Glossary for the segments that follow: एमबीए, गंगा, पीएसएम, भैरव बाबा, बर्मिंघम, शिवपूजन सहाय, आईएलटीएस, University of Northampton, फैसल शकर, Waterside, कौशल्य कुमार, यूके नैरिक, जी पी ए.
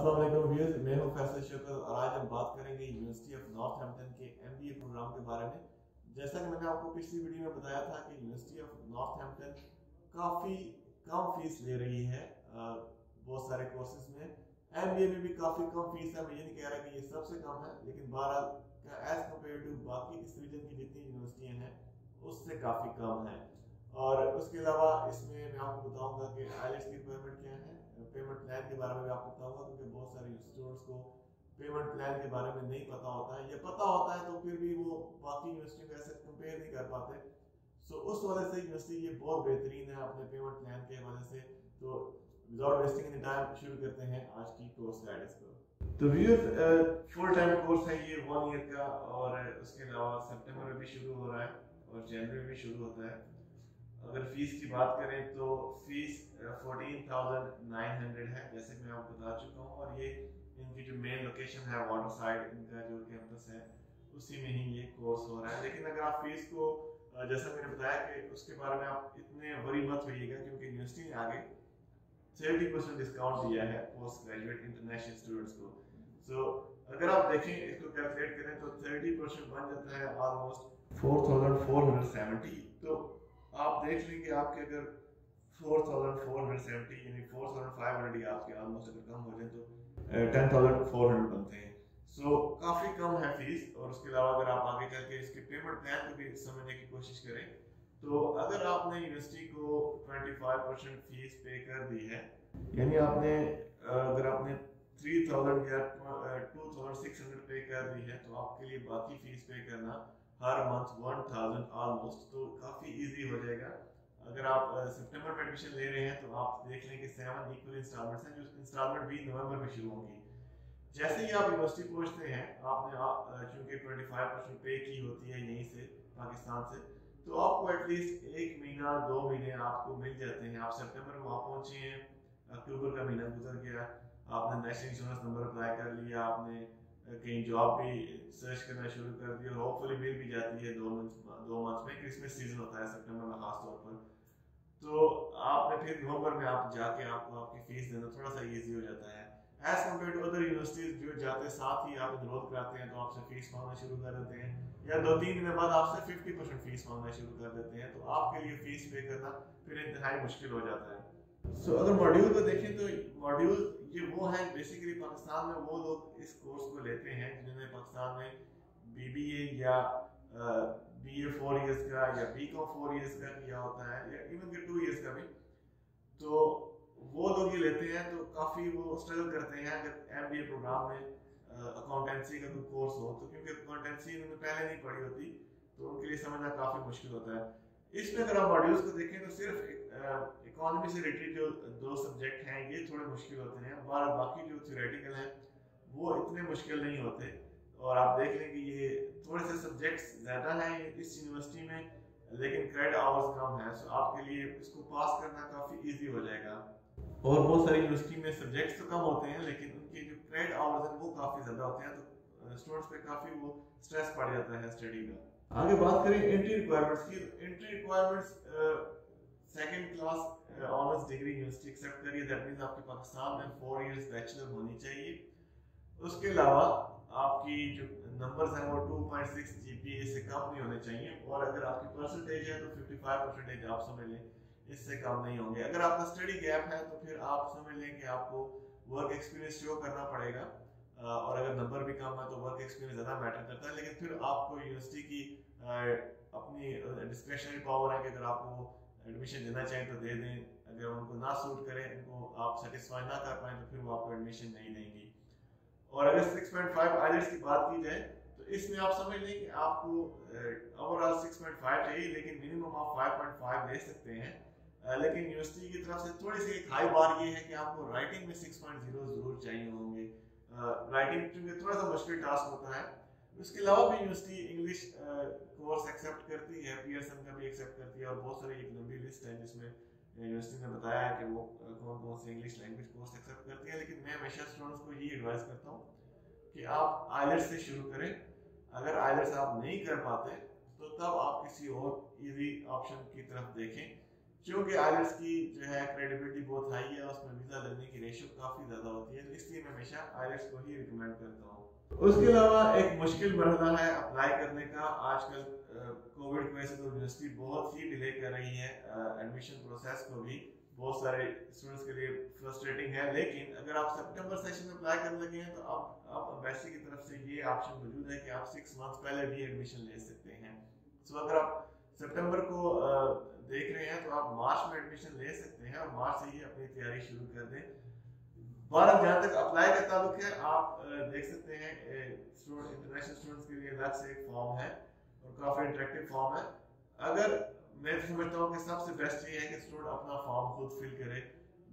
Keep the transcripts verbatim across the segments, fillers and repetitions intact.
अस्सलाम मैं हूं फैसल शकर और आज हम बात करेंगे यूनिवर्सिटी ऑफ नॉर्थहैम्पटन के एमबीए प्रोग्राम के बारे में। जैसा कि मैंने आपको पिछली वीडियो में बताया था कि यूनिवर्सिटी ऑफ नॉर्थहैम्पटन काफ़ी कम फीस ले रही है बहुत सारे कोर्सेज में। एमबीए में भी काफ़ी कम फीस है, मैं ये नहीं कह रहा कि ये सबसे कम है, लेकिन बहरहाल एज कम्पेयर टू बाकी इस रीजन की जितनी यूनिवर्सिटियाँ हैं उससे काफ़ी कम है। और उसके अलावा इसमें मैं आपको बताऊंगा कि आईएलटीएस की रिक्वायरमेंट क्या है, पेमेंट प्लान के बारे में भी आपको बताऊंगा, क्योंकि बहुत सारे स्टूडेंट्स को पेमेंट प्लान के बारे में नहीं पता होता है या पता होता है तो फिर भी वो बाकी यूनिवर्सिटी को ऐसे कंपेयर नहीं कर पाते। सो so, उस वजह से यूनिवर्सिटी ये बहुत बेहतरीन है अपने पेमेंट प्लान के वजह से। तो विदाउट वेस्टिंग एनी टाइम शुरू करते हैं आज की कोर्स गाइडेंस को। तो व्यूअर्स फुल टाइम कोर्स है ये वन ईयर का, और उसके अलावा सेप्टेम्बर में भी शुरू हो रहा है और जनवरी में शुरू होता है। अगर फीस की बात करें तो फीस चौदह हज़ार नौ सौ है, जैसे कि मैं आपको बता चुका हूँ, और ये इनकी जो मेन लोकेशन है वाटरसाइड इनका जो कैंपस है उसी में ही ये कोर्स हो रहा है। लेकिन अगर आप फीस को जैसा मैंने बताया कि उसके बारे में आप इतने वरी मत होइएगा, क्योंकि यूनिवर्सिटी ने आगे थर्टी परसेंट डिस्काउंट दिया है पोस्ट ग्रेजुएट इंटरनेशनल स्टूडेंट्स को। सो so, अगर आप देखें इसको कैलकुलेट करें तो थर्टी परसेंट बन जाता है almost four thousand four hundred seventy. तो आप देख लेंगे आपके अगर four thousand four hundred seventy यानी फोर थाउजेंड फाइव हंड्रेड आपके ऑलमोस्ट अगर कम हो जाए तो टेन थाउजेंड फोर हंड्रेड बनते हैं। सो so, काफ़ी कम है फीस। और उसके अलावा अगर आप आगे चल के इसके पेमेंट प्लान को भी समझने की कोशिश करें तो अगर आपने यूनिवर्सिटी को ट्वेंटी फाइव परसेंट फीस पे कर दी है, यानी आपने अगर आपने थ्री थाउजेंड या two thousand six hundred pay कर दी है तो आपके लिए बाकी फीस पे करना हर मंथ वन थाउजेंड ऑलमोस्ट तो काफ़ी इजी हो जाएगा। अगर आप सितंबर में एडमिशन ले रहे हैं तो आप देख लें कि सेवन इक्वल इंस्टॉलमेंट्स हैं, जो इंस्टॉलमेंट भी नवंबर में शुरू होंगी। जैसे ही आप यूनिवर्सिटी पहुंचते हैं आपने आप चूँकि ट्वेंटी फाइव परसेंट पे की होती है यहीं से पाकिस्तान से, तो आपको एटलीस्ट एक महीना दो महीने आपको मिल जाते हैं। आप सितंबर में वहाँ पहुँचे हैं, अक्टूबर का महीना गुजर गया, आपने नेशनल इंश्योरेंस नंबर अप्लाई कर लिया, आपने कहीं जॉब भी सर्च करना शुरू कर दी और होपफुली मिल भी जाती है दो मंथ दो मंथ में। क्रिसमस सीजन होता है सितंबर में खासतौर पर, तो आपने फिर नवंबर में आप जाके आपको आपकी फीस देना थोड़ा सा ईजी हो जाता है as compare to other universities जो जाते साथ ही आप इनरोल कराते हैं तो आपसे फीस मांगना शुरू कर देते हैं या दो तीन दिन बाद आपसे फिफ्टी परसेंट फीस मांगना शुरू कर देते हैं, तो आपके लिए फीस पे करना फिर इंतहाई मुश्किल हो जाता है। सो अगर मॉड्यूल को देखें तो मॉड्यूल ये वो है बेसिकली पाकिस्तान में वो लोग इस कोर्स को लेते हैं जिन्होंने पाकिस्तान में बीबीए या बीए फोर इयर्स का या बीकॉम फोर इयर्स का किया होता है या इवन के टू इयर्स का भी, तो वो लोग ये लेते हैं। तो काफ़ी वो स्ट्रगल करते हैं अगर एमबीए प्रोग्राम में अकाउंटेंसी का कोई कोर्स हो तो, क्योंकि अकाउंटेंसी इन्होंने पहले नहीं पढ़ी होती तो उनके लिए समझना काफ़ी मुश्किल होता है। इसमें अगर आप मॉड्यूल्स को देखें तो सिर्फ इकोनॉमी से रिलेटेड जो दो सब्जेक्ट हैं ये थोड़े मुश्किल होते हैं, और बाकी जो थ्योरेटिकल हैं वो इतने मुश्किल नहीं होते। और आप देख लें कि ये थोड़े से सब्जेक्ट्स ज़्यादा हैं इस यूनिवर्सिटी में, लेकिन क्रेडिट आवर्स कम हैं, सो आपके लिए इसको पास करना काफ़ी ईजी हो जाएगा। और बहुत सारी यूनिवर्सिटी में सब्जेक्ट्स तो कम होते हैं लेकिन उनके जो क्रेडिट आवर्स हैं वो काफ़ी ज़्यादा होते हैं, तो स्टूडेंट्स पर काफ़ी वो स्ट्रेस पड़ जाता है स्टडी का। आगे बात करें एंट्री रिक्वायरमेंट्स की। Entry requirements second class honours degree university accept करिए, दैट मीन्स आपके पाकिस्तान में फोर इयर्स बैचलर होनी चाहिए। उसके अलावा आपकी जो नंबर्स हैं वो two point six जी पी ए से कम नहीं होने चाहिए, और अगर आपकी परसेंटेज है तो फिफ्टी फाइव परसेंटेज आप समझ लें, इससे कम नहीं होंगे। अगर आपका स्टडी गैप है तो फिर आप समझ लें कि आपको वर्क एक्सपीरियंस शो करना पड़ेगा, और अगर नंबर भी कम है तो वर्क एक्सपीरियंस ज़्यादा मैटर करता है। लेकिन फिर आपको यूनिवर्सिटी की अपनी डिस्क्रिशनरी पावर है कि अगर आपको एडमिशन देना चाहिए तो दे दें, अगर उनको ना सूट करें, उनको आप सेटिस्फाई ना कर पाएँ तो फिर वो आपको एडमिशन नहीं देंगी। और अगर सिक्स पॉइंट फाइव आईएलटीएस की बात की जाए तो इसमें आप समझ लें कि आपको ओवरऑल सिक्स पॉइंट फाइव चाहिए, लेकिन मिनिमम आप फाइव पॉइंट फाइव ले सकते हैं। लेकिन यूनिवर्सिटी की तरफ से थोड़ी सी एक हाई बार ये है कि आपको राइटिंग में सिक्स पॉइंट जीरो जरूर चाहिए होंगे, राइटिंग uh, क्योंकि थोड़ा सा मुश्किल टास्क होता है। उसके अलावा भी यूनिवर्सिटी इंग्लिश कोर्स एक्सेप्ट करती है, पीएसएम का भी एक्सेप्ट करती है, और बहुत सारी एक लंबी लिस्ट है जिसमें यूनिवर्सिटी ने बताया है कि वो कौन कौन से इंग्लिश लैंग्वेज कोर्स एक्सेप्ट करती है। लेकिन मैं हमेशा स्टूडेंट्स को ये एडवाइस करता हूँ कि आप आईएलटीएस से शुरू करें। अगर आईएलटीएस आप नहीं कर पाते तो तब आप किसी और ईजी ऑप्शन की तरफ देखें, क्योंकि आईएलटीएस की जो है क्रेडिबिलिटी बहुत हाई है, उसमें वीज़ा लगने की रेशियो काफ़ी ज़्यादा होती है, तो इसलिए मैं हमेशा आईएलटीएस को ही रिकमेंड करता हूँ। उसके अलावा एक मुश्किल मरहला है अप्लाई करने का। आजकल कोविड की वजह से यूनिवर्सिटी बहुत ही डिले कर रही है एडमिशन प्रोसेस को भी, बहुत सारे स्टूडेंट्स के लिए फ्रस्ट्रेटिंग है। लेकिन अगर आप सितंबर सेशन में अप्लाई करने लगे हैं तो आप आप एम्बेसी की तरफ से ये ऑप्शन मौजूद है कि आप सिक्स मंथ्स पहले भी एडमिशन ले सकते हैं। सो so, अगर आप सितंबर को देख रहे हैं तो आप मार्च में एडमिशन ले सकते हैं और मार्च से ही अपनी तैयारी शुरू कर दें। बारह जहाँ तक अप्लाई का ताल्लुक है, आप देख सकते हैं इंटरनेशनल स्टूडेंट्स के लिए अलग से एक फॉर्म है और काफ़ी इंटरेक्टिव फॉर्म है। अगर मैं समझता हूँ कि सबसे बेस्ट ये है कि स्टूडेंट अपना फॉर्म खुद फिल करे,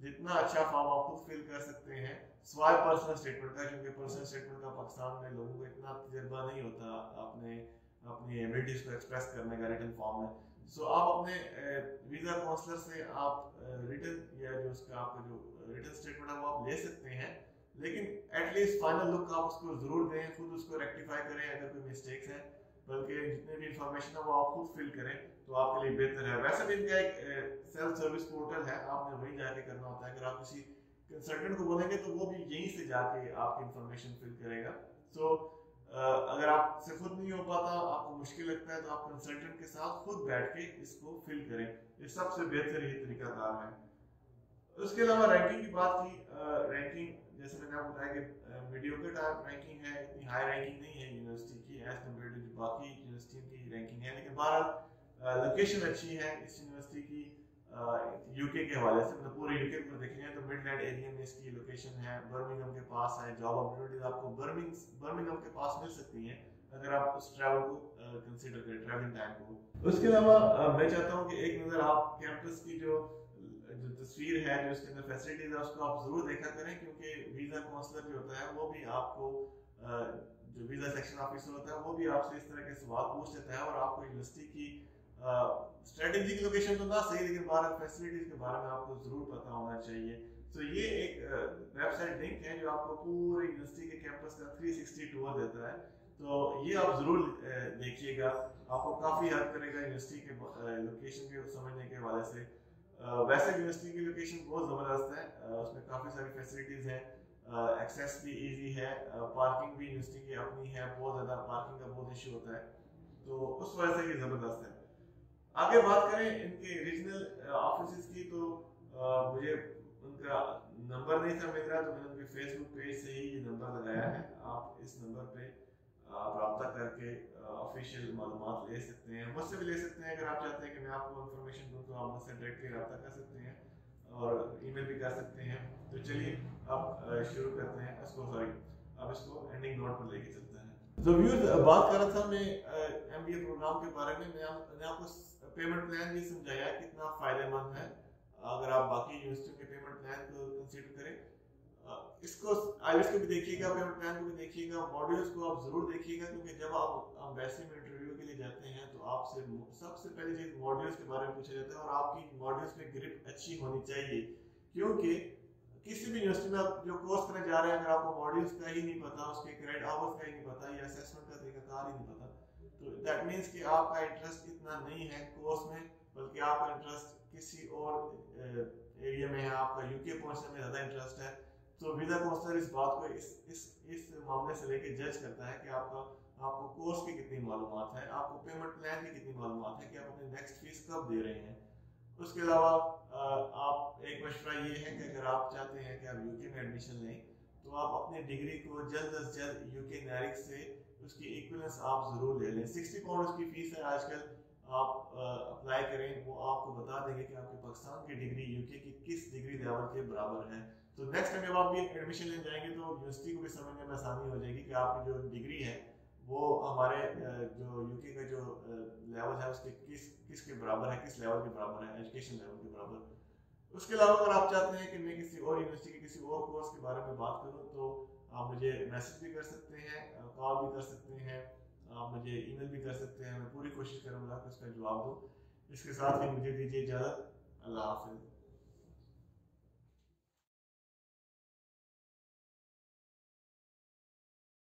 जितना अच्छा फॉर्म आप खुद फिल कर सकते हैं, सिवाय पर्सनल स्टेटमेंट का, क्योंकि पर्सनल स्टेटमेंट का पाकिस्तान में लोगों को इतना तजर्बा नहीं होता अपने अपनी एबिलिटीज को एक्सप्रेस करने का रिटर्न फॉर्म में। सो so, आप अपने वीज़ा काउंसलर से आप रिटर्न या जो उसका आपका जो रिटर्न स्टेटमेंट है वो आप ले सकते हैं, लेकिन एटलीस्ट फाइनल लुक आप उसको ज़रूर दें, खुद उसको रेक्टिफाई करें अगर कोई मिस्टेक्स हैं, बल्कि जितने भी इंफॉर्मेशन है वो आप खुद फिल करें तो आपके लिए बेहतर है। वैसे भी इनका एक सेल्फ सर्विस पोर्टल है, आपने वहीं जाके करना होता है। अगर आप किसी कंसल्टेंट को बोलेंगे तो वो भी यहीं से जाके आपकी इंफॉर्मेशन फिल करेगा। सो so, अगर आपसे खुद नहीं हो पाता, आपको मुश्किल लगता है, तो आप कंसल्टेंट के साथ खुद बैठ के इसको फिल करें, ये सबसे बेहतर ये तरीकाकार है। उसके अलावा रैंकिंग की बात की, रैंकिंग जैसे मैंने आपको बताया कि मीडियोकर टाइप रैंकिंग है, इतनी हाई रैंकिंग नहीं है यूनिवर्सिटी की एज कम्पेयर टू बाकी यूनिवर्सिटी की रैंकिंग है। लेकिन बहरहाल लोकेशन अच्छी है इस यूनिवर्सिटी की, यूके के हवाले से, मतलब पूरे यूके को देखेंगे तो मिडलैंड एरिया में इसकी लोकेशन है, बर्मिंघम के पास है, जॉब अपॉर्चुनिटीज आपको बर्मिंघम के पास मिल सकती हैं अगर आप उस ट्रैवल को कंसिडर करें, ट्रैवलिंग टाइम को। उसके अलावा मैं चाहता हूँ कि एक नज़र आप कैंपस की जो जो तस्वीर है, जो उसके अंदर फैसिलिटीज है, उसको आप जरूर देखा करें, क्योंकि वीज़ा काउंसलर जो होता है वो भी आपको, जो वीज़ा सेक्शन ऑफिसर होता है वो भी आपसे इस तरह के सवाल पूछ लेता है और आपको यूनिवर्सिटी की स्ट्रेटेजिक लोकेशन तो ना सही, लेकिन बारह फैसिलिटीज के बारे में आपको ज़रूर पता होना चाहिए। तो so, ये एक वेबसाइट लिंक है जो आपको पूरे यूनिवर्सिटी के कैंपस का थ्री सिक्सटी टूर देता है, तो ये आप ज़रूर देखिएगा, आपको काफ़ी हेल्प करेगा यूनिवर्सिटी के लोकेशन के समझने के हवाले से। Uh, वैसे यूनिवर्सिटी की लोकेशन बहुत ज़बरदस्त है, uh, उसमें काफ़ी सारी फैसिलिटीज़ हैं, एक्सेस uh, भी इजी है, uh, पार्किंग भी यूनिवर्सिटी की अपनी है, बहुत ज़्यादा पार्किंग का बहुत इशू होता है, तो उस वजह से ये ज़बरदस्त है। आगे बात करें इनके रीजनल ऑफिस की, तो uh, मुझे उनका नंबर नहीं था मिल रहा, तो मैंने उनके फेसबुक पेज से ही नंबर लगाया है। आप इस नंबर पर आप रब्ता करके ऑफिशियल मालूमात ले सकते हैं, मुझसे भी ले सकते हैं। अगर आप चाहते हैं कि मैं आपको इन्फॉर्मेशन दूँ तो आप मुझसे डायरेक्टली रब्ता कर सकते हैं और ईमेल भी कर सकते हैं। तो चलिए अब शुरू करते हैं इसको, सॉरी अब इसको एंडिंग नोट पर लेके चलते हैं। तो व्यूअर्स, बात कर रहा था मैं एम बी ए प्रोग्राम के बारे में, मैं मैंने आपको पेमेंट प्लान भी समझाया कितना फ़ायदेमंद है अगर आप बाकी यूनिवर्सिटी के पेमेंट प्लान को कंसिडर करें। इसको आईएलटीएस को भी देखिएगा, पेमेंट प्लान को भी देखिएगा, मॉड्यूल्स को आप ज़रूर देखिएगा, क्योंकि जब आप एम्बेसी में इंटरव्यू के लिए जाते हैं तो आपसे सबसे पहली चीज़ मॉड्यूल्स के बारे में पूछा जाता है, और आपकी मॉड्यूल्स में ग्रिप अच्छी होनी चाहिए, क्योंकि किसी भी यूनिवर्सिटी में आप जो कोर्स करने जा रहे हैं अगर आपको मॉड्यूल्स का ही नहीं पता, उसके क्रेडिट आवर्स का ही नहीं पता या असेसमेंट का तरीका ही नहीं पता, तो दैट मीन्स कि आपका इंटरेस्ट इतना नहीं है कोर्स में, बल्कि आपका इंटरेस्ट किसी और एरिया में है, आपका यूके पहुँचने में ज़्यादा इंटरेस्ट है। तो वीज़ा काउंसलर इस बात को इस इस इस मामले से लेके जज करता है कि आपका आपको कोर्स की कितनी मालूमात है, आपको पेमेंट प्लान की कितनी मालूमात है, कि आप अपने नेक्स्ट फीस कब दे रहे हैं। उसके अलावा आप एक मशवरा ये है कि अगर आप चाहते हैं कि आप यूके में एडमिशन लें तो आप अपनी डिग्री को जल्द अज जल्द यूके नैरिक से उसकी इक्विलेंस आप ज़रूर ले लें। सिक्सटी पाउंड उसकी फ़ीस है आजकल, आप अप्लाई करें, वो आपको बता देंगे कि आपकी पाकिस्तान की डिग्री यूके की किस डिग्री लेवल के बराबर है। तो नेक्स्ट टाइम जब आप भी एडमिशन लेने जाएंगे तो यूनिवर्सिटी को भी समझने में आसानी हो जाएगी कि आपकी जो डिग्री है वो हमारे जो यूके का जो लेवल है उसके किस किस के बराबर है, किस लेवल के बराबर है, एजुकेशन लेवल के बराबर। उसके अलावा अगर आप चाहते हैं कि मैं किसी और यूनिवर्सिटी के किसी और कोर्स के बारे में बात करूँ तो आप मुझे मैसेज भी कर सकते हैं, कॉल भी कर सकते हैं, आप मुझे ई मेल भी कर सकते हैं, मैं पूरी कोशिश करूँगा कि उसका जवाब दूँ। इसके साथ ही मुझे दीजिए इजाज़त, अल्लाह हाफिज़।